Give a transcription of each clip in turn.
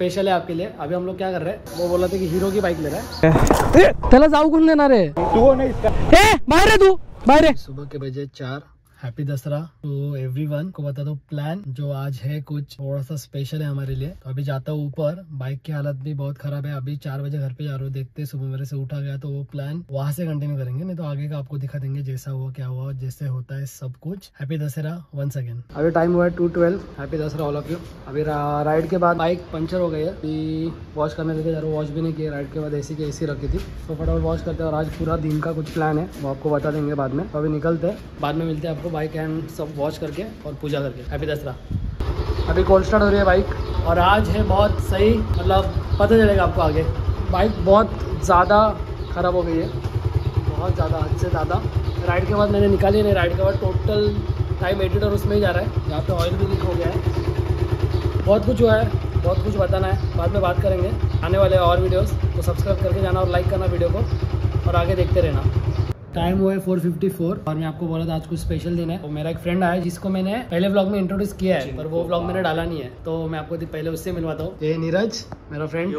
Special है आपके लिए। अभी हम लोग क्या कर रहे हैं, वो बोला था कि हीरो की बाइक ले रहा है, चला जाऊ घूमने ना रे तू बाहर। सुबह के बजे 4। हैप्पी दशहरा टू एवरीवन को बता दो प्लान जो आज है कुछ थोड़ा सा स्पेशल है हमारे लिए। तो अभी जाता हूँ ऊपर, बाइक की हालत भी बहुत खराब है। अभी 4 बजे घर पे जा रहा हूँ, देखते सुबह मेरे से उठा गया तो वो प्लान वहाँ से कंटिन्यू करेंगे, नहीं तो आगे का आपको दिखा देंगे जैसा हुआ क्या हुआ जैसे होता है सब कुछ। Happy Dussehra once again. अभी टाइम हुआ है 2:12। Happy Dussehra all of you. अभी राइड के बाद बाइक पंचर हो गई है, अभी वॉश करने लेके जा रहा हूँ, वॉश भी नहीं किया राइड के बाद, ऐसी की ऐसी रखी थी तो फटाफट वॉश करते हैं। और आज पूरा दिन का कुछ प्लान है वो आपको बता देंगे बाद में। अभी निकलते हैं, बाद में मिलते हैं आपको बाइक एंड सब वॉश करके और पूजा करके। हैप्पी दशहरा। अभी कोल्ड स्टार्ट हो रही है बाइक और आज है बहुत सही, मतलब पता चलेगा आपको आगे। बाइक बहुत ज़्यादा ख़राब हो गई है, बहुत ज़्यादा, हद से ज़्यादा। राइड के बाद मैंने निकाली नहीं, राइड के बाद टोटल टाइम एडिट और उसमें ही जा रहा है। यहाँ पे ऑयल भी लीक हो गया है, बहुत कुछ हुआ है, बहुत कुछ बताना है, बाद में बात करेंगे। आने वाले और वीडियोज़ को सब्सक्राइब करके जाना और लाइक करना वीडियो को और आगे देखते रहना। टाइम हुआ है 4:54 और मैं आपको बोला था आज कुछ स्पेशल दिन है। तो मेरा एक फ्रेंड आया जिसको मैंने पहले व्लॉग में इंट्रोड्यूस किया है पर वो व्लॉग मैंने डाला नहीं है, तो मैं आपको पहले उससे मिलवाता हूँ। ये नीरज मेरा फ्रेंड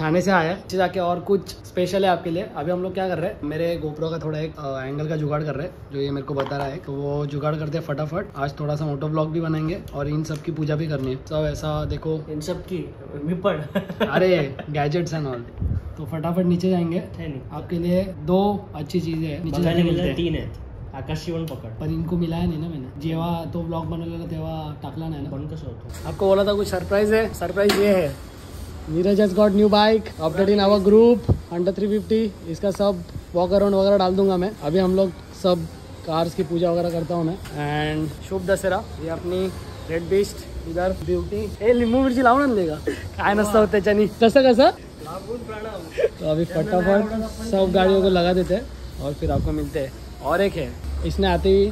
थाने से आया है जाके, और कुछ स्पेशल है आपके लिए। अभी हम लोग क्या कर रहे हैं, मेरे गोप्रो का थोड़ा एक एंगल का जुगाड़ कर रहे हैं जो ये मेरे को बता रहा है, तो वो जुगाड़ करते हैं फटाफट। आज थोड़ा सा मोटो व्लॉग भी बनाएंगे और इन सब की पूजा भी करनी है। सब ऐसा देखो इन सब की अरे गैजेट्स एंड ऑल। तो फटाफट नीचे जाएंगे, आपके लिए 2 अच्छी चीजें हैं नीचे जाने मिलते हैं। 3 है आकाशीवन पकड़, पर इनको मिलाया नहीं ना मैंने, जेवा तो ब्लॉग बनवलेला तेव्हा टाकला नाही ना, पण कसं होतं आपको बोला था कुछ सरप्राइज है। सरप्राइज ये है, Neeraj has got new bike update in our group under 350। इसका सब वॉक अराउंड वगैरह डाल दूंगा मैं। अभी हम लोग सब कार्स की पूजा वगैरह करता हूँ मैं। एंड शुभ दशहरा। ये अपनी रेड बिस्ट इधर ब्यूटी हे लिंबू मिरची लावून आणलेगा काय नसतं होतं त्याच्यानी, कसं कसं। तो अभी फटाफट सब गाड़ियों को लगा देते हैं और फिर आपको मिलते हैं। और एक है, इसने आते ही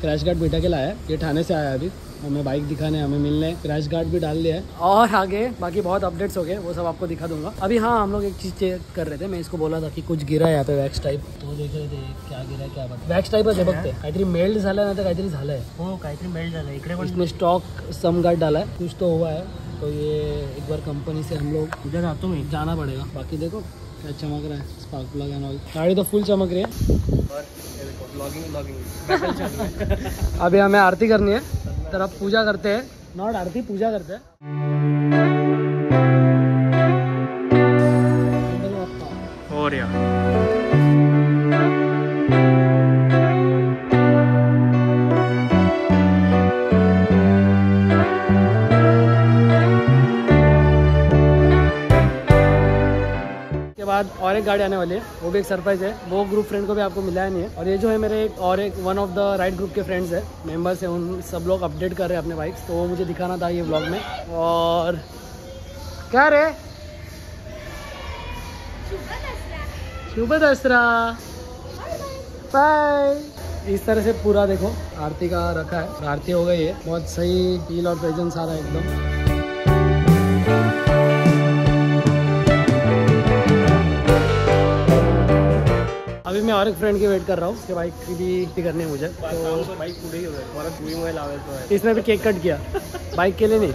क्रैश गार्ड बिठा के लाया है, ये थाने से आया अभी हमें बाइक दिखाने, हमें मिलने। क्रैश गार्ड भी डाल लिया है और आगे बाकी बहुत अपडेट्स हो गए, वो सब आपको दिखा दूंगा। अभी हाँ, हम लोग एक चीज़ चेक कर रहे थे, मैं इसको बोला था कि कुछ गिरा है यहाँ पे वैक्स टाइप, तो देख रहे थे क्या गिरा है क्या बात। वॅक्स टाइपच आहे बघते, काहीतरी मेल्ट झाला नाही तर काहीतरी झालं आहे। हो काहीतरी मेल्ट झालं इकडे, पण इसने स्टॉक सम गार्ड डाला है, कुछ तो हुआ है। तो ये एक बार कंपनी से हम लोग उधर आते हुए जाना पड़ेगा। बाकी देखो क्या चमक रहा है, स्पार्क प्लग एंड ऑल, गाड़ी तो फुल चमक रही है। और ब्लॉगिंग अभी हमें आरती करनी है, तो अब पूजा करते हैं, नॉट आरती, पूजा करते हैं। और यार और एक गाड़ी आने वाली है, वो भी एक सरप्राइज है, वो ग्रुप फ्रेंड को भी आपको मिला है नहीं है। और ये जो है मेरे एक one of the ride group के फ्रेंड्स है, मेंबर्स है, उन सब लोग अपडेट कर रहे हैं अपने बाइक्स, तो वो मुझे दिखाना था ये व्लॉग में। और क्या रे, शुभ दशहरा, बाय। इस तरह से पूरा देखो आरती का रखा है, आरती हो गई है, बहुत सही फील और प्रेजेंस आ रहा है एकदम। अभी मैं और एक फ्रेंड की वेट कर रहा हूँ, उसके बाइक की भी करनी है मुझे, तो बाइक पूरी। इसने भी केक कट किया बाइक के लिए नहीं,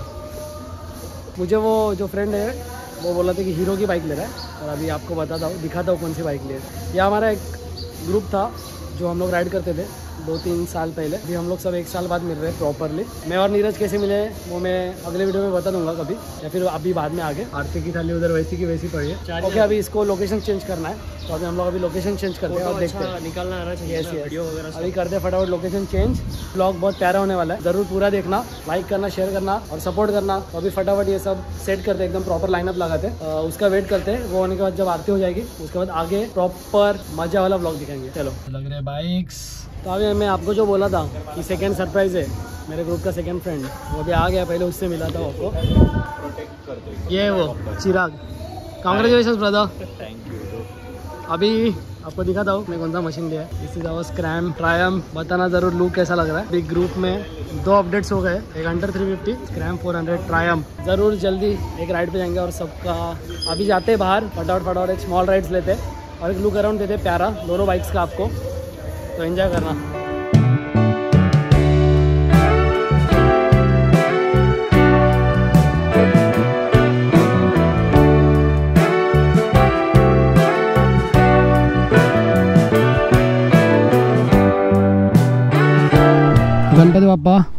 मुझे वो जो फ्रेंड है वो बोला था कि हीरो की बाइक ले रहा है। और अभी आपको बताता हूँ, दिखाता हूँ कौन सी बाइक ले। ये हमारा एक ग्रुप था जो हम लोग राइड करते थे 2-3 साल पहले, अभी हम लोग सब 1 साल बाद मिल रहे हैं प्रॉपरली। मैं और नीरज कैसे मिले वो मैं अगले वीडियो में बता दूंगा कभी, या फिर अभी बाद में आगे। आरती की थाली उधर वैसी की वैसी पड़ी है। ओके, अभी इसको लोकेशन चेंज करना है, तो अभी हम लोग अभी लोकेशन चेंज करते हैं और देखते हैं निकालना आ रहा है। अभी करते हैं फटाफट लोकेशन चेंज। ब्लॉग बहुत प्यारा होने वाला है, जरूर पूरा देखना, लाइक करना, शेयर करना और सपोर्ट करना। अभी फटाफट ये सब सेट करते हैं, एकदम प्रॉपर लाइनअप लगाते हैं, उसका वेट करते हैं। वो होने के बाद जब आरती हो जाएगी उसके बाद आगे प्रॉपर मजा वाला ब्लॉग दिखाएंगे। चलो लग रहे बाइक्स। तो अभी मैं आपको जो बोला था कि सेकंड सरप्राइज़ है, मेरे ग्रुप का सेकंड फ्रेंड वो भी आ गया, पहले उससे मिला था आपको, ये वो Chirag. Congratulation brother, thank you. अभी आपको दिखाता हूँ मैं कौन सा मशीन लिया है। इसी तरह स्क्रैम ट्रायम्फ, बताना ज़रूर लुक कैसा लग रहा है। बिग ग्रुप में 2 अपडेट्स हो गए, एक अंडर 350 स्क्रैम 400 ट्रायम्फ। ज़रूर जल्दी एक राइड पे जाएंगे और सबका अभी जाते हैं बाहर, फटाफट फटाफट एक स्मॉल राइड्स लेते हैं और एक लुक अराउंड देते हैं प्यारा दोनों बाइक्स का आपको, तो एंजॉय करना।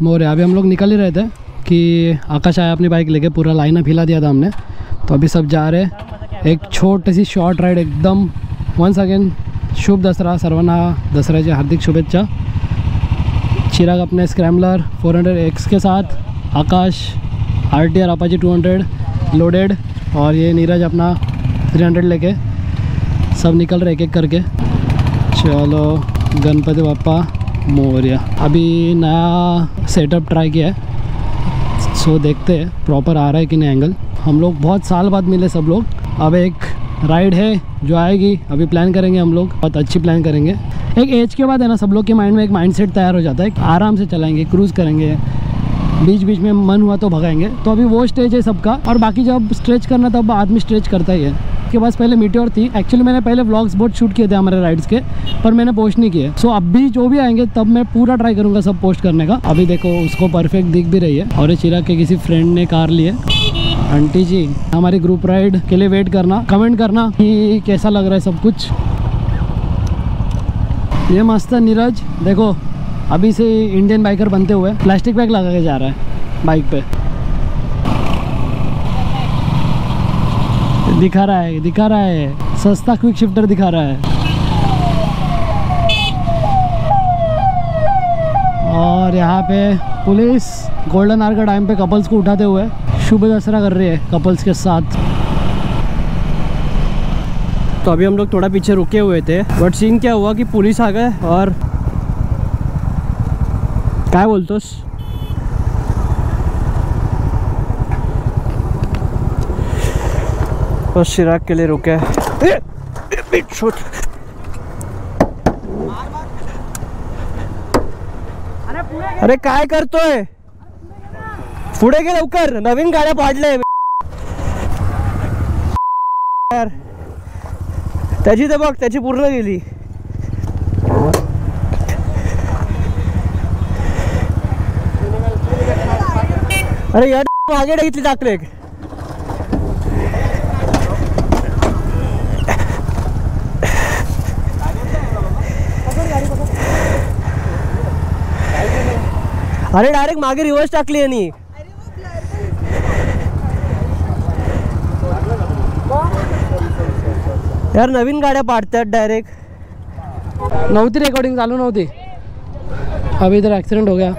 मोरया। अभी हम लोग निकल ही रहे थे कि आकाश आया अपनी बाइक लेके, पूरा लाइनअप हिला दिया था हमने। तो अभी सब जा रहे हैं एक छोटी सी शॉर्ट राइड एकदम। वंस अगेन शुभ दसरा, सर्वांना दसऱ्याच्या हार्दिक शुभेच्छा। चिराग अपने स्क्रैम्बलर 400x के साथ, आकाश RTR अपाचे 200 लोडेड और ये नीरज अपना 300 लेके सब निकल रहे एक एक करके। चलो गणपति बाप्पा मोरया। अभी नया सेटअप ट्राई किया है, सो देखते हैं प्रॉपर आ रहा है कि नहीं एंगल। हम लोग बहुत साल बाद मिले सब लोग। अब एक राइड है जो आएगी, अभी प्लान करेंगे हम लोग, बहुत अच्छी प्लान करेंगे। एक एज के बाद है ना, सब लोग के माइंड में एक माइंडसेट तैयार हो जाता है, आराम से चलाएंगे, क्रूज़ करेंगे, बीच बीच में मन हुआ तो भगाएंगे। तो अभी वो स्टेज है सबका। और बाकी जब स्ट्रेच करना तब आदमी स्ट्रेच करता ही है। उसके बाद पहले मीटियोर थी, एक्चुअली मैंने पहले व्लॉग्स बहुत शूट किए थे हमारे राइड्स के, पर मैंने पोस्ट नहीं किए। सो अब भी जो भी आएंगे तब मैं पूरा ट्राई करूँगा सब पोस्ट करने का। अभी देखो उसको परफेक्ट दिख भी रही है। और ये चिराग के किसी फ्रेंड ने कार ली है। आंटी जी हमारी ग्रुप राइड के लिए वेट करना, कमेंट करना कि कैसा लग रहा है सब कुछ। ये मस्त है नीरज, देखो अभी से इंडियन बाइकर बनते हुए प्लास्टिक बैग लगा के जा रहा है बाइक पे। दिखा रहा है सस्ता क्विक शिफ्टर दिखा रहा है। और यहाँ पे पुलिस गोल्डन आवर का टाइम पे कपल्स को उठाते हुए शुभ दशहरा कर रही है कपल्स के साथ। तो अभी हम लोग थोड़ा पीछे रुके हुए थे, बट सीन क्या हुआ कि पुलिस आ गए और क्या बोलते तो चिराग के लिए रुके। अरे काय करतोय, पुढे गे लवकर, नवीन गाड्या पाडले यार। त्याची तर बघ, त्याची पूर्ण गेली। अरे यार मागे घेतली टाकले। अरे डायरेक्ट मागे रिवर्स टाकली यांनी। यार नवीन गाड्या पाडतात डायरेक्ट। नव्हती रिकॉर्डिंग चालू नव्हती। अभी इधर एक्सीडेंट हो गया।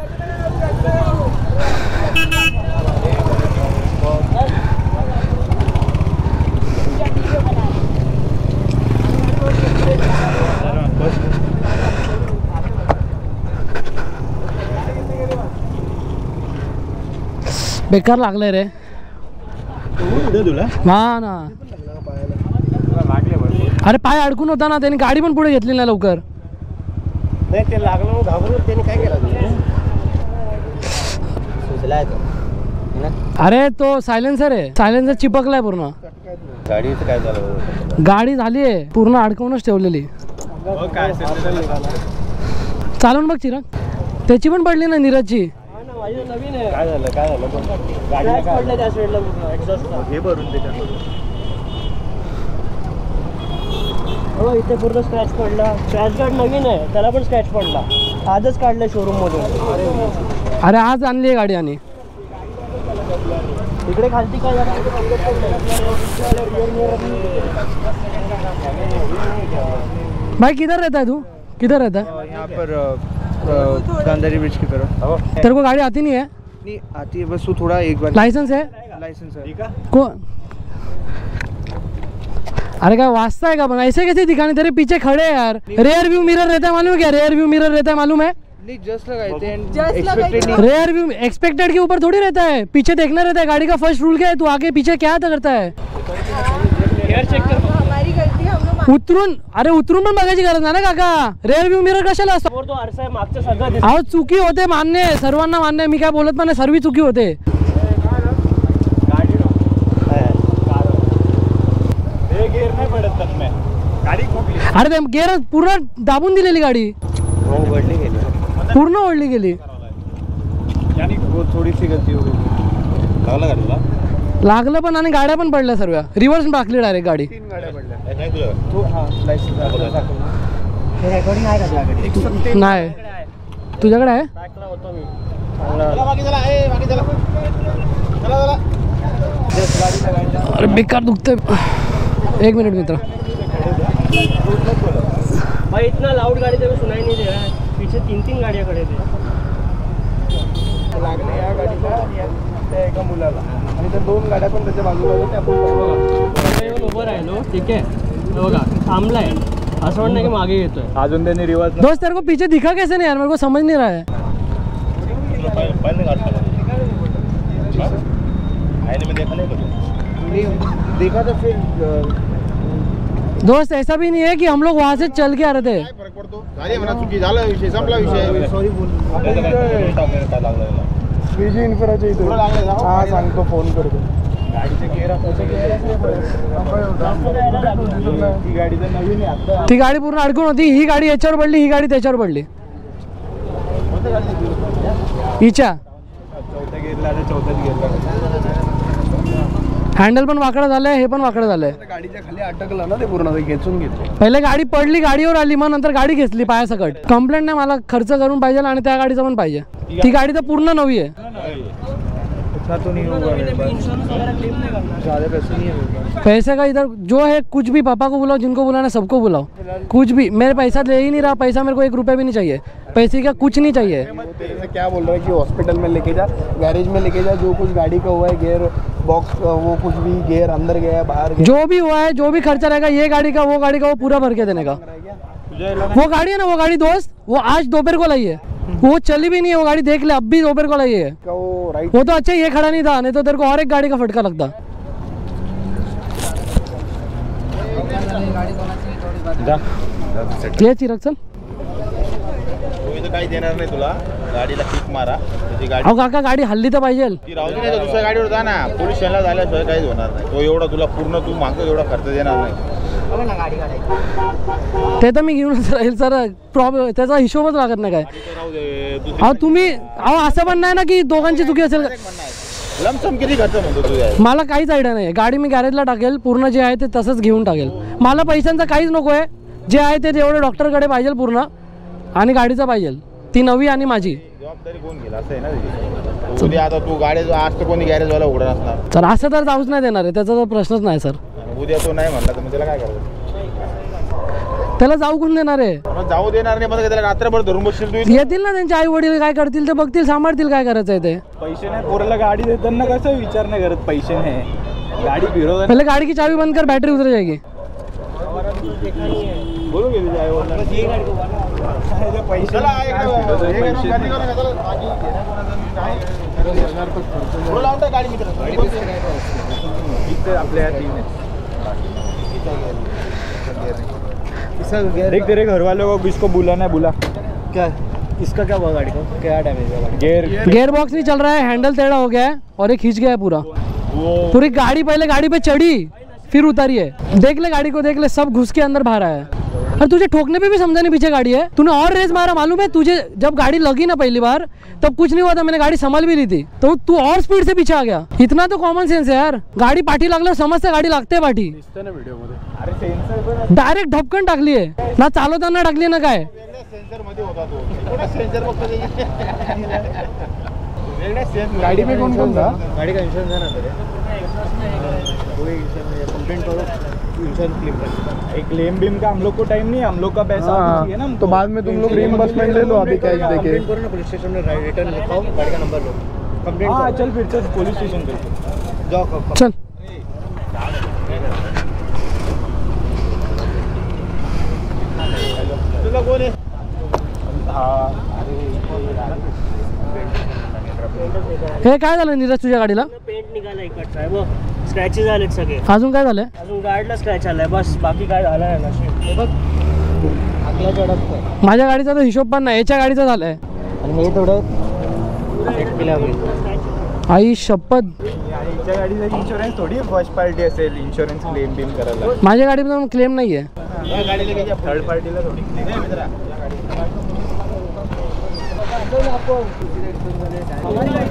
बेकार लागले रे। हाँ ना, अरे पाय अडकून होता ना, त्यांनी गाडी पण पुढे घेतली नाही लवकर। नाही ते लागलं घाबरून त्यांनी काय केलं, अरे तो सायलेन्सर आहे, सायलेन्सर चिपकलाय पूर्ण। गाडीचं काय झालं, गाडी झाली आहे पूर्ण अडकवूनच ठेवलेली। चालून बघ चिराग, त्याची पण पडली ना नीरजची। नवीन आहे, काय झालं इथे पूर्ण स्क्रॅच पडला। स्क्रॅच गार्ड नवीन आहे, त्याला पण स्क्रॅच पडला, आजच काढला शोरूम मधून। अरे आज आणली गाडी। आणि इकडे खालती काय झालं, भाई किधर रहता है तू, किधर रहता है? यहाँ पर गांधारी ब्रिज की तरफ। तेरे को गाड़ी आती नहीं है? नहीं आती है, बस तू थोड़ा एक बार। लाइसेंस है? लाइसेंस है। कौन? अरे क्या वास्ता है का बना, ऐसे कैसे दिखाने, तेरे पीछे खड़े हैं यार। रेयर व्यू मिरर रहता है मालूम है क्या? रेयर व्यू मिरर रहता है मालूम है? नहीं जस्ट लगाए थे। रेयर व्यू एक्सपेक्टेड के ऊपर थोड़ी रहता है, पीछे देखना रहता है। गाड़ी का फर्स्ट रूल क्या है, तू आगे पीछे क्या करता है? उतरून, अरे उतरून पण बघायची गरज नाही ना काका। रेअर व्यू मिरर कशाला असतो? अहो चुकी होते, मान्य आहे, सर्वांना मान्य आहे, मी काय बोलत पण, सर्व चुकी होते। अरे गेअर पूर्ण दाबून दिलेली गाडी, ओढली गेली पूर्ण, ओढली गेली। थोडीशी गलती हो गई, लागलं पण आणि गाड्या पण पडल्या सर्व। रिव्हर्स टाकली डायरेक्ट गाडी, तीन गाड्या पडल्या। नाही तुझ्याकडे आहे? अरे बेकार दुखते, एक मिनट मित्र। भाई इतना लाउड गाड़ी तो सुनाई नहीं दे रहा है, पीछे तीन तीन गाड़ियाँ खड़े थे। लागले या गाडीला एका मुलाला आणि त्या दोन गाड्या पण त्याच्या बाजूला आपण उभं राहिलो। ठीक आहे, तो बघा थांबलाय, असं वाटतं की मागे येतोय अजून। त्यांनी रिवर्स दोस्त तेरे को पीछे दिखा कैसे नहीं यार, मेरे को समझ नहीं रहा है। आईने में देखा नहीं कुछ, देखा तो फिर दोस्त ऐसा भी नहीं है कि हम लोग वहाँ से चल के आ रहे थे। ती गाड़ी पूर्ण अडकून होती, ही गाड़ी याच्यावर पडली, ही गाड़ी त्याच्यावर पडली। हिच्या हैंडल पण वाकडं झालं, हे पण वाकडं झालं। गाडीच्या खाली अटकलं ना ते पूर्ण, खेचून घेतलं। पहिले गाडी पडली, गाडीवर आली, मग नंतर गाडी घेतली पायासकट। कंप्लेंट नाही, मला खर्च करून पाहिजे आणि त्या गाडीचं पण पाहिजे। ती गाडी तर पूर्ण नवी आहे। पैसे का इधर जो है, कुछ भी पापा को बुलाओ, जिनको बुलाना सबको बुलाओ, कुछ भी। मेरे पैसा ले ही नहीं रहा, पैसा मेरे को एक रुपया भी नहीं चाहिए, पैसे का कुछ नहीं चाहिए। क्या बोल रहा है कि हॉस्पिटल में लेके जा, गैरेज में लेके जा, जो कुछ गाड़ी का हुआ है गियर बॉक्स, वो कुछ भी गियर अंदर गया बाहर गया, जो भी हुआ है, जो भी खर्चा रहेगा ये गाड़ी का वो पूरा भर के देने का। वो गाड़ी है ना, वो गाड़ी दोस्त वो आज दोपहर को लाई है, वो चली भी नहीं है। वो गाड़ी देख ले, अब भी दोपहर को लाई है। वो तो अच्छा ये खड़ा नहीं था, नहीं तो तेरे को और एक गाड़ी का फटका लगता। ये चिराग सर देणार नाही तुला, गाडीला किक मारा तुझी गाडी। अहो काका गाडी हल्ली तर पाहिजे, ती रावली नाही तर दुसऱ्या गाडीवर जा ना। पोलीस स्टेशनला झाल्याशिवाय काहीच होणार नाही। तो एवढा तुला पूर्ण, तू मागतो एवढा खर्च देणार नाही। बघ ना गाडी काढायची, ते तर मी घेऊनच राहील सर, प्रॉब्लेम त्याचा हिशोबच लागत नाही काय। अहो तुम्ही, अहो असं पण नाही ना की दोघांची चुकी असेल। लमसम किती खर्च म्हणतो तू? मला काहीच आयडिया नाही। गाडी मी गॅरेजला टाकेल, पूर्ण जे आहे ते तसंच घेऊन टाकेल। मला पैशांचा काहीच नको आहे, जे आहे ते जेवढे डॉक्टरकडे पाहिजे पूर्ण, आणि गाडीचा पाहिजे, ती नवी आणि माझी। जबाबदारी कोण घेईल असं आहे ना तुझी। आता तू गाडी आज तर कोणी गॅरेज वाला उघडणार नसणार सर, असं तर जाऊच नाही देणार आहे, त्याचा तर प्रश्नच नाही सर। उद्या तो नाही म्हणला तर मग त्याला काय करायचं? त्याला जाऊ कोण देणार आहे? जाऊ देणार नाही, मग त्याला रात्रभर धरून बसशील तू। येतील ना त्यांचे आई वडील, काय करतील ते बघतील, सांभाळतील, काय करायचं आहे ते। पैसे नाही, पोराला गाडी देताना कसा विचार नाही करत, पैसे नाही गाडी फिरव, पहिले गाडी की चावी बंद कर, बॅटरी उतर जाएगी। बोलो ये गाड़ी को देख, तेरे घर वाले को इसको बुलाना है, बुला। क्या इसका क्या हुआ गाड़ी को, क्या डैमेज हुआ? गियर बॉक्स नहीं चल रहा है, हैंडल टेढ़ा हो गया है और एक खींच गया है पूरा। पूरी गाड़ी पहले गाड़ी पे चढ़ी फिर उतारी है। देख ले गाड़ी को, देख ले, सब घुस के अंदर बाहर आया है। अरे तुझे ठोकने पे भी समझा नहीं, पीछे गाड़ी है, तूने और रेस मारा मालूम है तुझे। जब गाड़ी लगी ना पहली बार तब कुछ नहीं हुआ था, मैंने गाड़ी संभाल भी ली थी, तो तू और स्पीड से पीछे आ गया। इतना तो कॉमन सेंस है यार, गाड़ी पाठी लागला समजते, गाड़ी लागते पाठी। डायरेक्ट ढपकन टाकली है ना, चालवताना टाकली ना काय। गाड़ी में कौन कौन था? गाड़ी का इंश्योरेंस है ना, एक क्लेम बीम का हम लोग को टाइम नहीं, हम लोग का पैसा है ना, तो बाद में तुम लोग रिइंबर्समेंट ले लो। अभी कैश देके पुलिस स्टेशन में रिटर्न लिखाओ, गाड़ी का नंबर लो, कंप्लेंट करो। चल फिर चल पुलिस स्टेशन पे जाओ, चल। तुला कोण आहे? हे काय झालं नीरज तुझ्या गाडीला? पेंट निघाला इकडचा आहे, बघ स्क्रॅचेस आलेत सगळे। अजून काय झालं? अजून गाडीला स्क्रॅच आलाय बस, बाकी काय झालं नाही ना। बघ आकला चढतोय, माझ्या गाडीचा तो हिशोब पण नाही, याच्या गाडीचा झालाय। आणि हे थोडं एक किलो होईल, आई शपथ। याच्या गाडीचा इन्शुरन्स थोडी फर्स्ट पार्टी असेल, इन्शुरन्स क्लेम बीम करायला। माझ्या गाडीचा क्लेम नाहीये, या गाडीला थर्ड पार्टीला थोडी क्लेम आहे मित्रा। हमारी गाड़ी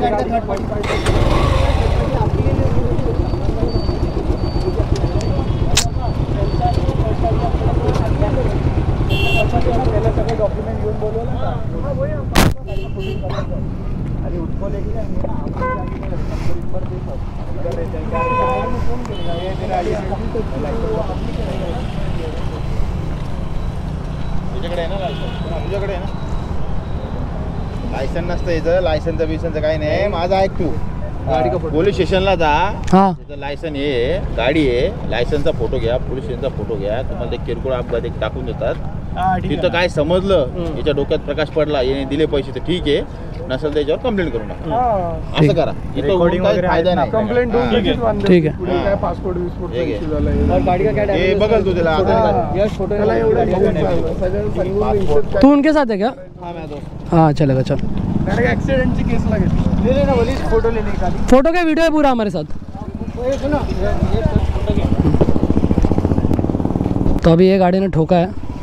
थर्ड पार्टी। डॉक्यूमेंट घेऊन बोलवलं ना। नंबर दे सब लायसन नसतं, लायसनचं बिसनचं काही नाही। माझं ऐक तू, गाडी पोलीस स्टेशनला जा, त्याचं लायसन आहे, गाडी आहे, लायसनचा फोटो घ्या, पोलीस स्टेशनचा फोटो घ्या, तुम्हाला ते किरकोळ अपघात एक टाकून देतात। तिथं काय समजलं, याच्या डोक्यात प्रकाश पडला, याने दिले पैसे तर ठीक आहे, नसेल त्याच्यावर कंप्लेंट करू नका, असं करा। इथं काही फायदा नाही, कंप्लेंट देऊन ठीक आहे। पुढे काय पासपोर्ट विसपोर्ट इश्यू झाला, गाडी का काय हे बघल तू, त्याला या फोटोला एवढं तू उनके साथ है क्या? हां मैं दोस्त। हाँ चलेगा, चल एक्सीडेंट की केस लगे ले लेना, वाली फोटो ले लेना, फोटो का वीडियो है पूरा हमारे साथ। तो अभी ये गाड़ी ने ठोका है,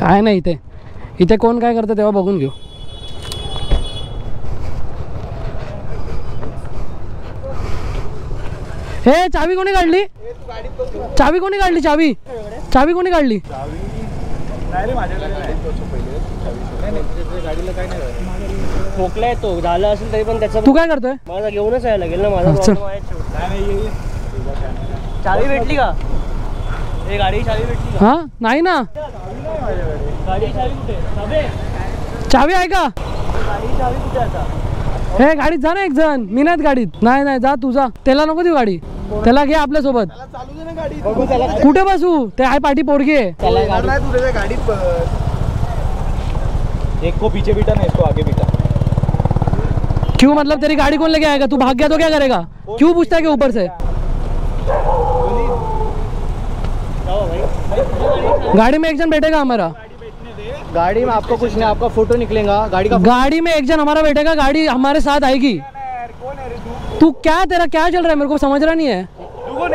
काय नाही इथे, इथे कोण काय करतं तेव्हा बघून घेऊ। हे चावी कोणी काढली, चावी कोणी काढली, चावी चावी कोणी काढली? ठोकलाय तो, झाला असेल तरी पण त्याचा तू काय करतोय? माझा घेऊनच यायला लागेल ना, माझा चावी भेटली का? हे गाडी चावी भेटली का? हा नाही ना, गाडी चावी कुठे? चावी आहे का? गाडी चावी कुठे आता? हे गाडीत जा ना एक जण, मी नाहीत गाडीत, नाही नाही जा तुझा, त्याला नको देऊ गाडी, त्याला घे आपल्या सोबत। कुठे बसू? ते आहे पाठी पोरगी आहे गाडीत, एक को पीछे बीटा नहीं, इसको आगे बीटा। क्यों मतलब तेरी गाड़ी कौन लेके आएगा? तू भाग गया तो क्या करेगा? क्यों पूछता है? ऊपर से गाड़ी में एक जन बैठेगा हमारा, गाड़ी में आपको कुछ नहीं, आपका फोटो निकलेगा गाड़ी का, गाड़ी में एक जन हमारा बैठेगा, गाड़ी हमारे साथ आएगी। तू क्या, तेरा क्या चल रहा है? मेरे को समझ रहा नहीं है। तू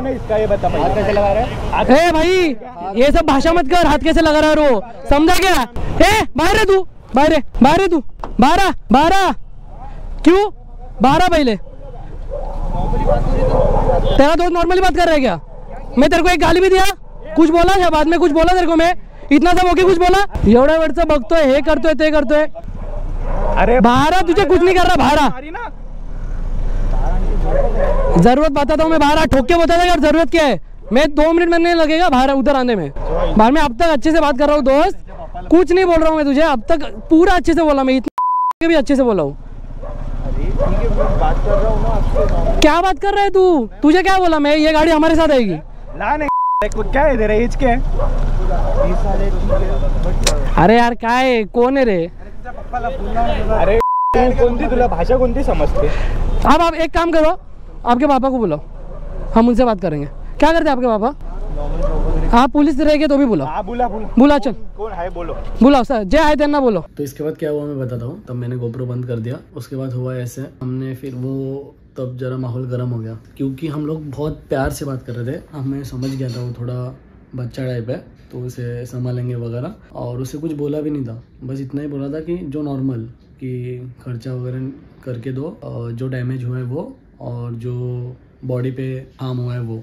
ने इसका ये बता भाई, हाथ कैसे लगा रहा है? ए भाई ये सब भाषा मत कर, हाथ कैसे लगा रहा है रो, समझा क्या? ए बाहर तू, बाहर तू, 12 क्यों 12? पहले तेरा दोस्त नॉर्मली बात कर रहा है क्या? मैं तेरे को एक गाली भी दिया, कुछ बोला या बाद में कुछ बोला तेरे को? मैं इतना सब ओके, कुछ बोला? एवढा वेळचं बघतोय, हे करतोय ते करतोय। अरे बारा तुझे कुछ नहीं कर रहा, बारा जरूरत बताता हूँ मैं, बारा ठोके बताता यार, जरूरत क्या है? मैं 2 मिनट में नहीं लगेगा बारा उधर आने में। बाहर में अब तक अच्छे से बात कर रहा हूँ दोस्त, कुछ नहीं बोल रहा हूँ मैं तुझे, अब तक पूरा अच्छे से बोला मैं, इतना भी अच्छे से बोला हूँ। क्या बात कर रहा है तू? तुझे क्या बोला मैं? ये गाड़ी हमारे साथ आएगी। क्या है तेरा एज क्या है? अरे यार काय कोण आहे रे? अरे कोणती तुला भाषा कोणती समजते? आप एक काम करो, आपके पापा को बुलाओ, हम उनसे बात करेंगे। क्या करते आपके पापा? आप पुलिस रहेंगे तो भी बुलाओ, बुला चल, कौन है बोलो, बुलाओ सर जय आए तेना बोलो। तो इसके बाद क्या हुआ मैं बताता हूँ। तब मैंने गोप्रो बंद कर दिया, उसके बाद हुआ ऐसे, हमने फिर वो तब जरा माहौल गर्म हो गया, क्योंकि हम लोग बहुत प्यार से बात कर रहे थे, हमें समझ गया था वो थोड़ा बच्चा टाइप है तो उसे संभालेंगे वगैरह, और उसे कुछ बोला भी नहीं था, बस इतना ही बोला था कि जो नॉर्मल कि खर्चा वगैरह करके दो, और जो डैमेज हुआ है वो, और जो बॉडी पे हार्म हुआ है वो।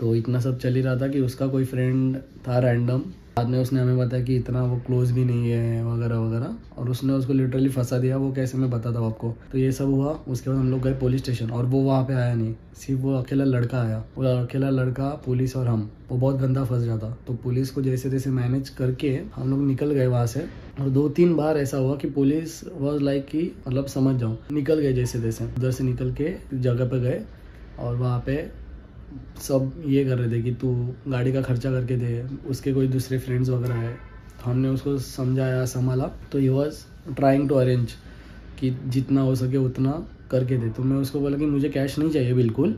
तो इतना सब चल ही रहा था कि उसका कोई फ्रेंड था रैंडम, बाद में उसने हमें बताया कि इतना वो क्लोज भी नहीं है वगैरह वगैरह, और उसने उसको लिटरली फंसा दिया, वो कैसे मैं बताता हूँ आपको। तो ये सब हुआ, उसके बाद हम लोग गए पुलिस स्टेशन, और वो वहाँ पे आया नहीं, सिर्फ वो अकेला लड़का आया, वो अकेला लड़का, पुलिस और हम, वो बहुत गंदा फंस जाता। तो पुलिस को जैसे तैसे मैनेज करके हम लोग निकल गए वहाँ से, और 2-3 बार ऐसा हुआ कि पुलिस वॉज लाइक कि मतलब समझ जाओ, निकल गए जैसे तैसे, उधर से निकल के जगह पर गए, और वहाँ पे सब ये कर रहे थे कि तू गाड़ी का खर्चा करके दे, उसके कोई दूसरे फ्रेंड्स वगैरह है। तो हमने उसको समझाया संभाला, तो he was trying to arrange कि जितना हो सके उतना करके दे। तो मैं उसको बोला कि मुझे कैश नहीं चाहिए बिल्कुल,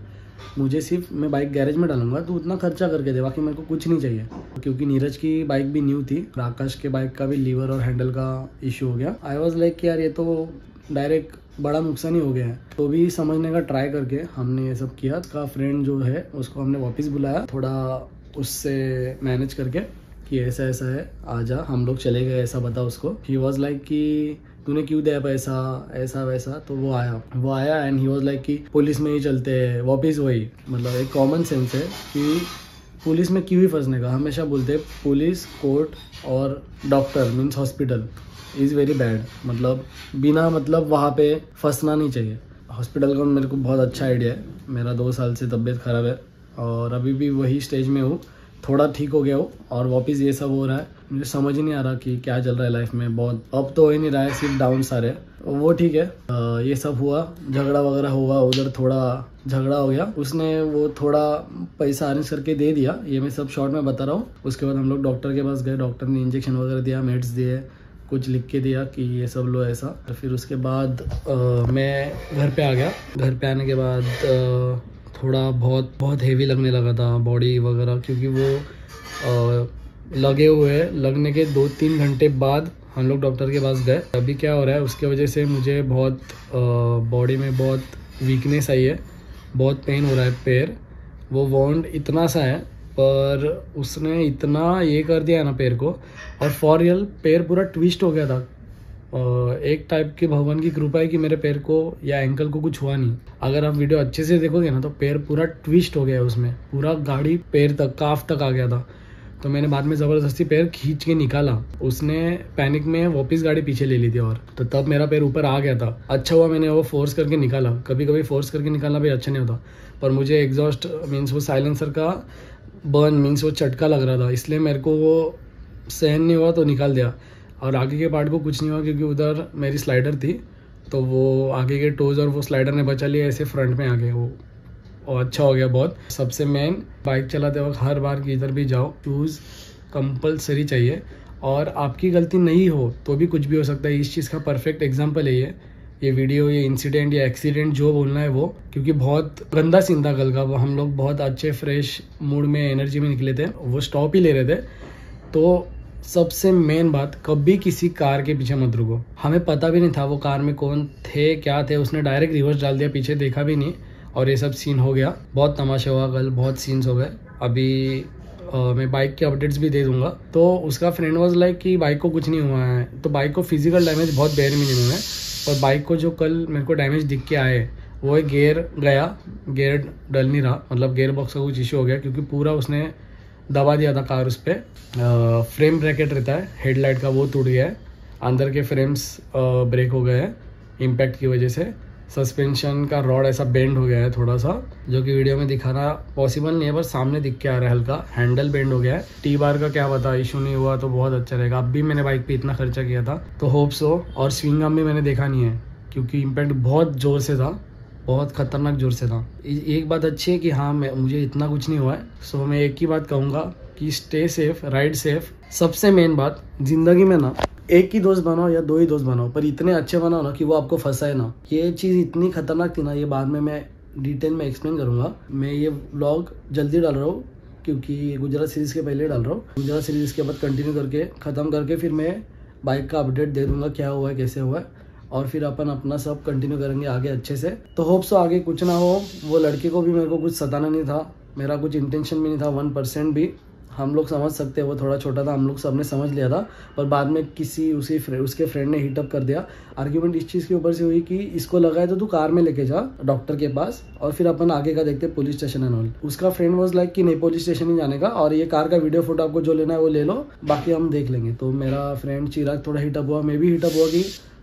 मुझे सिर्फ, मैं बाइक गैरेज में डालूंगा तो उतना खर्चा करके दे, बाकी मेरे को कुछ नहीं चाहिए। क्योंकि नीरज की बाइक भी न्यू थी, आकाश के बाइक का भी लीवर और हैंडल का इशू हो गया। आई वॉज लाइक यार ये तो डायरेक्ट बड़ा नुकसान ही हो गया है। तो भी समझने का ट्राई करके हमने ये सब किया। उसका फ्रेंड जो है उसको हमने वापस बुलाया, थोड़ा उससे मैनेज करके कि ऐसा ऐसा है आजा, हम लोग चले गए ऐसा बता उसको। ही वॉज लाइक कि तूने क्यों दिया पैसा ऐसा वैसा। तो वो आया एंड ही वॉज लाइक कि पुलिस में ही चलते हैं वापस। वही मतलब एक कॉमन सेंस है कि पुलिस में क्यों ही फंसने का। हमेशा बोलते हैं पुलिस, कोर्ट और doctor means hospital is very bad. मतलब बिना मतलब वहाँ पे फंसना नहीं चाहिए। हॉस्पिटल का मेरे को बहुत अच्छा आइडिया है। मेरा 2 साल से तबीयत ख़राब है और अभी भी वही स्टेज में हूँ। थोड़ा ठीक हो गया हो और वापस ये सब हो रहा है। मुझे समझ ही नहीं आ रहा कि क्या चल रहा है लाइफ में। बहुत अप तो हो ही नहीं रहा है, सिर्फ डाउन सारे वो ठीक है। ये सब हुआ, झगड़ा वगैरह हुआ, उधर थोड़ा झगड़ा हो गया। उसने वो थोड़ा पैसा अरेंज करके दे दिया, ये मैं सब शॉर्ट में बता रहा हूँ। उसके बाद हम लोग डॉक्टर के पास गए, डॉक्टर ने इंजेक्शन वगैरह दिया, मेड्स दिए, कुछ लिख के दिया कि ये सब लो ऐसा। तो फिर उसके बाद मैं घर पे आ गया। घर पे आने के बाद थोड़ा बहुत हेवी लगने लगा था बॉडी वगैरह, क्योंकि वो लगे हुए लगने के 2-3 घंटे बाद हम लोग डॉक्टर के पास गए। अभी क्या हो रहा है उसके वजह से मुझे बहुत बॉडी में बहुत वीकनेस आई है, बहुत पेन हो रहा है पैर। वो वाउंड इतना सा है पर उसने इतना ये कर दिया ना पैर को, और फॉर रियल पैर पूरा ट्विस्ट हो गया था। एक टाइप की भगवान की कृपा है कि मेरे पैर को या एंकल को कुछ हुआ नहीं। अगर आप वीडियो अच्छे से देखोगे ना तो पैर पूरा ट्विस्ट हो गया है, उसमें पूरा गाड़ी पैर तक काफ तक आ गया था। तो मैंने बाद में ज़बरदस्ती पैर खींच के निकाला, उसने पैनिक में वापस गाड़ी पीछे ले ली थी और तो तब मेरा पैर ऊपर आ गया था। अच्छा हुआ मैंने वो फोर्स करके निकाला। कभी कभी फोर्स करके निकालना भी अच्छा नहीं होता, पर मुझे एग्जॉस्ट मीन्स वो साइलेंसर का बर्न मीन्स वो चटका लग रहा था, इसलिए मेरे को वो सहन नहीं हुआ तो निकाल दिया। और आगे के पार्ट को कुछ नहीं हुआ क्योंकि उधर मेरी स्लाइडर थी, तो वो आगे के टोज और वो स्लाइडर ने बचा लिया, ऐसे फ्रंट में आ गए वो, और अच्छा हो गया बहुत। सबसे मेन बाइक चलाते वक्त हर बार कि इधर भी जाओ शूज़ कंपलसरी चाहिए, और आपकी गलती नहीं हो तो भी कुछ भी हो सकता है। इस चीज़ का परफेक्ट एग्जाम्पल है ये वीडियो, ये इंसिडेंट या एक्सीडेंट जो बोलना है वो, क्योंकि बहुत गंदा सीन था कल का। वो हम लोग बहुत अच्छे फ्रेश मूड में एनर्जी में निकले थे, वो स्टॉप ही ले रहे थे। तो सबसे मेन बात, कभी किसी कार के पीछे मत रुको। हमें पता भी नहीं था वो कार में कौन थे क्या थे, उसने डायरेक्ट रिवर्स डाल दिया, पीछे देखा भी नहीं और ये सब सीन हो गया। बहुत तमाशा हुआ कल, बहुत सीन्स हो गए। अभी मैं बाइक के अपडेट्स भी दे दूंगा। तो उसका फ्रेंड वाज लाइक कि बाइक को कुछ नहीं हुआ है, तो बाइक को फिजिकल डैमेज बहुत बेयर मिनिमम है, पर बाइक को जो कल मेरे को डैमेज दिख के आए वो एक गेयर गया, गेयर डल नहीं रहा, मतलब गेयर बॉक्स का कुछ इशू हो गया, क्योंकि पूरा उसने दबा दिया था कार। उस पर फ्रेम ब्रैकेट रहता है हेडलाइट का, वो टूट गया है, अंदर के फ्रेम्स ब्रेक हो गए हैं इम्पैक्ट की वजह से। सस्पेंशन का रॉड ऐसा बेंड हो गया है थोड़ा सा, जो कि वीडियो में दिखाना पॉसिबल नहीं है, पर सामने दिख के आ रहा है हल्का। हैंडल बेंड हो गया है। टी बार का क्या बता, इशू नहीं हुआ तो बहुत अच्छा रहेगा। अब भी मैंने बाइक पे इतना खर्चा किया था तो होप सो। और स्विंग आर्म भी मैंने देखा नहीं है क्योंकि इम्पैक्ट बहुत ज़ोर से था, बहुत खतरनाक ज़ोर से था। एक बात अच्छी है कि हाँ मुझे इतना कुछ नहीं हुआ है। सो मैं एक ही बात कहूँगा कि स्टे सेफ, राइड सेफ। सबसे मेन बात, जिंदगी में ना एक ही दोस्त बनाओ या 2 ही दोस्त बनाओ, पर इतने अच्छे बनाओ ना कि वो आपको फंसाए ना। ये चीज़ इतनी खतरनाक थी ना, ये बाद में मैं डिटेल में एक्सप्लेन करूँगा। मैं ये व्लॉग जल्दी डाल रहा हूँ क्योंकि गुजरात सीरीज़ के पहले डाल रहा हूँ। गुजरात सीरीज़ के बाद कंटिन्यू करके ख़त्म करके फिर मैं बाइक का अपडेट दे दूँगा, क्या हुआ है कैसे हुआ है, और फिर अपन अपना सब कंटिन्यू करेंगे आगे अच्छे से। तो होप सो आगे कुछ ना हो। वो लड़के को भी मेरे को कुछ सताना नहीं था, मेरा कुछ इंटेंशन भी नहीं था 1% भी। हम लोग समझ सकते हैं वो थोड़ा छोटा था, हम लोग सब ने समझ लिया था। पर बाद में उसके फ्रेंड ने हीटअप कर दिया। आर्ग्यूमेंट इस चीज़ के ऊपर से हुई कि इसको लगाए तो तू कार में लेके जा डॉक्टर के पास, और फिर अपन आगे का देखते पुलिस स्टेशन एंड ऑल। उसका फ्रेंड वाज लाइक कि नहीं पुलिस स्टेशन ही जाने का, और ये कार का वीडियो फोटो आपको जो लेना है वो ले लो, बाकी हम देख लेंगे। तो मेरा फ्रेंड चिराग थोड़ा हीटअप हुआ, मैं भी हीटअप हुआ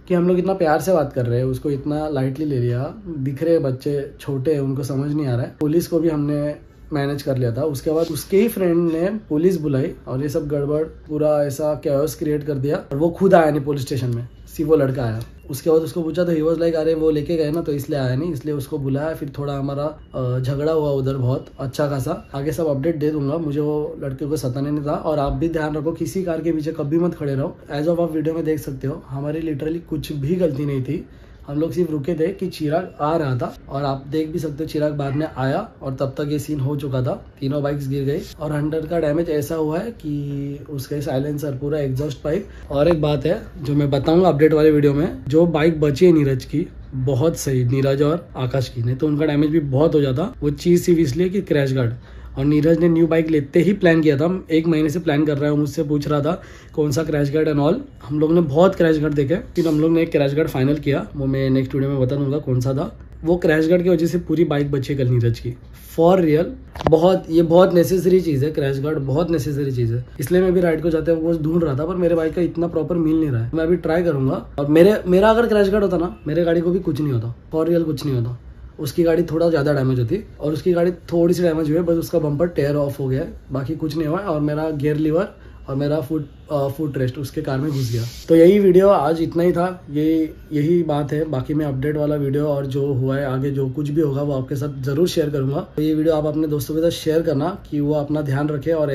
कि हम लोग इतना प्यार से बात कर रहे हैं, उसको इतना लाइटली ले लिया। दिख रहे बच्चे छोटे हैं, उनको समझ नहीं आ रहा है। पुलिस को भी हमने मैनेज कर लिया था। उसके बाद उसके ही फ्रेंड ने पुलिस बुलाई और ये सब गड़बड़ पूरा ऐसा कैओस क्रिएट कर दिया। और वो खुद आया नहीं पुलिस स्टेशन में, सिर्फ वो लड़का आया। उसके बाद उसको पूछा तो ही वाज लाइक अरे वो लेके गए ना तो इसलिए आया नहीं, इसलिए उसको बुलाया। फिर थोड़ा हमारा झगड़ा हुआ उधर बहुत अच्छा खासा। आगे सब अपडेट दे दूंगा, मुझे वो लड़के को सताने नहीं था। और आप भी ध्यान रखो, किसी कार के पीछे कभी मत खड़े रहो। एज ऑफ आप वीडियो में देख सकते हो हमारी लिटरली कुछ भी गलती नहीं थी। हम लोग सिर्फ रुके थे कि चिराग आ रहा था और आप देख भी सकते हो चिराग बाद में आया और तब तक ये सीन हो चुका था। तीनों बाइक्स गिर गई और हंटर का डैमेज ऐसा हुआ है कि उसका साइलेंसर पूरा एग्जॉस्ट पाइप। और एक बात है जो मैं बताऊंगा अपडेट वाले वीडियो में, जो बाइक बची है नीरज की, बहुत सही, नीरज और आकाश की, नहीं तो उनका डैमेज भी बहुत हो जाता। वो चीज़ सिर्फ इसलिए कि क्रैश गार्ड। और नीरज ने न्यू बाइक लेते ही प्लान किया था, एक महीने से प्लान कर रहा है, मुझसे पूछ रहा था कौन सा क्रैश गार्ड एंड ऑल। हम लोग ने बहुत क्रैश गार्ड देखे, फिर हम लोग ने एक क्रैश गार्ड फाइनल किया, वो मैं नेक्स्ट वीडियो में बता दूंगा कौन सा था। वो क्रैश गार्ड की वजह से पूरी बाइक बची कल नीरज की, फॉर रियल। बहुत ये बहुत नेसेसरी चीज़ है, क्रैश गार्ड बहुत नेसेसरी चीज़ है। इसलिए मैं भी राइड को जाते हुए ढूंढ रहा था, पर मेरे बाइक का इतना प्रॉपर मिल नहीं रहा है। मैं अभी ट्राई करूंगा, और मेरा अगर क्रैश गार्ड होता ना, मेरे गाड़ी को भी कुछ नहीं होता, फॉर रियल कुछ नहीं होता। उसकी गाड़ी थोड़ा ज़्यादा डैमेज होती, और उसकी गाड़ी थोड़ी सी डैमेज हुई है, बस उसका बम्पर टेयर ऑफ हो गया है, बाकी कुछ नहीं हुआ। और मेरा गियर लीवर और मेरा फुट रेस्ट उसके कार में घुस गया। तो यही वीडियो आज इतना ही था, यही बात है। बाकी मैं अपडेट वाला वीडियो और जो हुआ है आगे जो कुछ भी होगा वो आपके साथ ज़रूर शेयर करूँगा। तो ये वीडियो आप अपने दोस्तों के साथ शेयर करना कि वो अपना ध्यान रखें और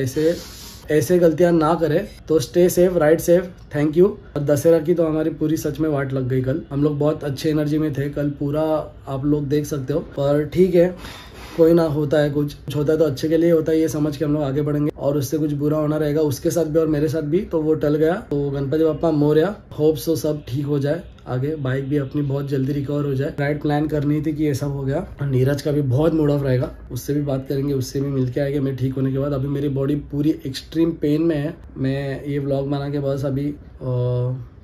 ऐसे गलतियाँ ना करें। तो stay safe, ride safe, thank you. और दशहरा की तो हमारी पूरी सच में वाट लग गई कल, हम लोग बहुत अच्छे एनर्जी में थे कल, पूरा आप लोग देख सकते हो। पर ठीक है, कोई ना, होता है कुछ होता है तो अच्छे के लिए होता है, ये समझ के हम लोग आगे बढ़ेंगे। और उससे कुछ बुरा होना रहेगा उसके साथ भी और मेरे साथ भी, तो वो टल गया। तो गणपति बप्पा मोरया, होप सो सब ठीक हो जाए आगे, बाइक भी अपनी बहुत जल्दी रिकवर हो जाए। राइड प्लान करनी थी कि ये सब हो गया। नीरज का भी बहुत मूड ऑफ रहेगा, उससे भी बात करेंगे, उससे भी मिलके आएंगे मैं ठीक होने के बाद। अभी मेरी बॉडी पूरी एक्सट्रीम पेन में है, मैं ये व्लॉग बना के बस अभी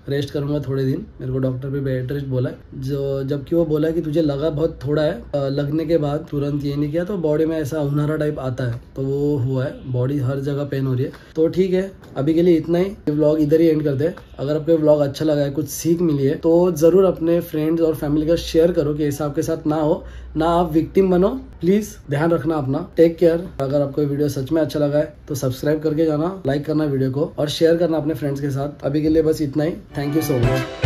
रेस्ट करूँगा थोड़े दिन। मेरे को डॉक्टर भी बेड रेस्ट बोला है, जो जबकि वो बोला है कि तुझे लगा बहुत थोड़ा है, लगने के बाद तुरंत ये नहीं किया तो बॉडी में ऐसा उन्हारा टाइप आता है, तो वो हुआ है, बॉडी हर जगह पेन हो रही है। तो ठीक है, अभी के लिए इतना ही, व्लॉग इधर ही एंड करते हैं। अगर आपको व्लॉग अच्छा लगा है, कुछ सीख मिली है, तो ज़रूर अपने फ्रेंड्स और फैमिली का शेयर करो कि ऐसा आपके साथ ना हो, ना आप विक्टिम बनो। प्लीज़ ध्यान रखना अपना, टेक केयर। अगर आपको वीडियो सच में अच्छा लगा है तो सब्सक्राइब करके जाना, लाइक करना वीडियो को और शेयर करना अपने फ्रेंड्स के साथ। अभी के लिए बस इतना ही, थैंक यू सो मच।